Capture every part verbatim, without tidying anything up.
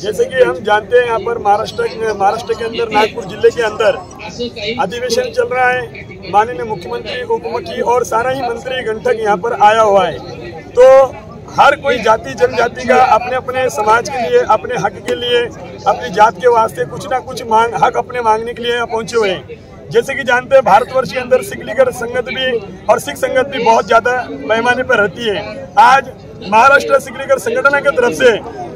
जैसे कि हम जानते हैं यहाँ पर महाराष्ट्र महाराष्ट्र के अंदर नागपुर जिले के अंदर अधिवेशन चल रहा है। माननीय मुख्यमंत्री उपमुख्यमंत्री और सारा ही मंत्री घंटक यहाँ पर आया हुआ है। तो हर कोई जाति जनजाति का अपने अपने समाज के लिए, अपने हक के लिए, अपनी जात के वास्ते कुछ ना कुछ मांग हक अपने मांगने के लिए पहुँचे हुए हैं। जैसे कि जानते हैं भारतवर्ष के अंदर सिखलीकर संगत भी और सिख संगत भी बहुत ज़्यादा पैमाने पर रहती है। आज महाराष्ट्र सिखलीकर संगठन के तरफ से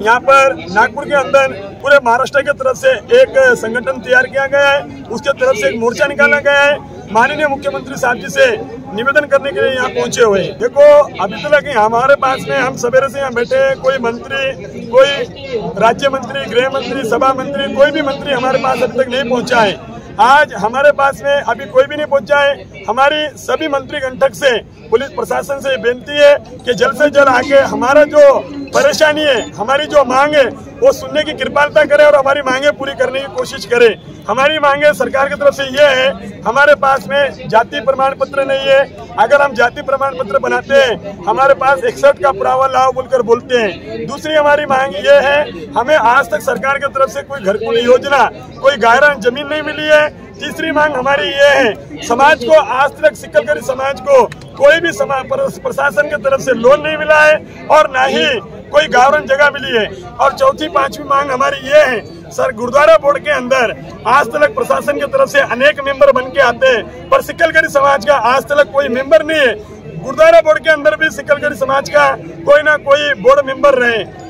यहाँ पर नागपुर के अंदर पूरे महाराष्ट्र के तरफ से एक संगठन तैयार किया गया है, उसके तरफ से एक मोर्चा निकाला गया है। माननीय मुख्यमंत्री साहब जी से निवेदन करने के लिए यहाँ पहुँचे हुए। देखो अभी तक हमारे पास में, हम सवेरे से यहाँ बैठे हैं, कोई मंत्री, कोई राज्य मंत्री, गृह मंत्री, सभा मंत्री, कोई भी मंत्री हमारे पास अभी तक नहीं पहुँचा है। आज हमारे पास में अभी कोई भी नहीं पहुंचा है। हमारी सभी मंत्री घंटक से, पुलिस प्रशासन से बेनती है कि जल्द से जल्द आके हमारा जो परेशानी है, हमारी जो मांग है, वो सुनने की कृपालता करें और हमारी मांगे पूरी करने की कोशिश करें। हमारी मांगे सरकार की तरफ से ये है, हमारे पास में जाति प्रमाण पत्र नहीं है। अगर हम जाति प्रमाण पत्र बनाते हैं, हमारे पास इकसठ का पुरावा लाओ बोलकर बोलते हैं। दूसरी हमारी मांग ये है, हमें आज तक सरकार की तरफ से कोई घरकुल योजना, कोई गायरान जमीन नहीं मिली है। तीसरी मांग हमारी ये है, समाज को आज तक सिखलकर समाज को कोई भी समाज प्रशासन की तरफ से लोन नहीं मिला है और ना ही कोई गावरन जगह मिली है। और चौथी पांचवी मांग हमारी ये है, सर गुरुद्वारा बोर्ड के अंदर आज तक प्रशासन की तरफ से अनेक मेंबर बन के आते हैं, पर सिखलकर समाज का आज तक कोई मेंबर नहीं है। गुरुद्वारा बोर्ड के अंदर भी सिखलकर समाज का कोई ना कोई बोर्ड मेंबर रहे।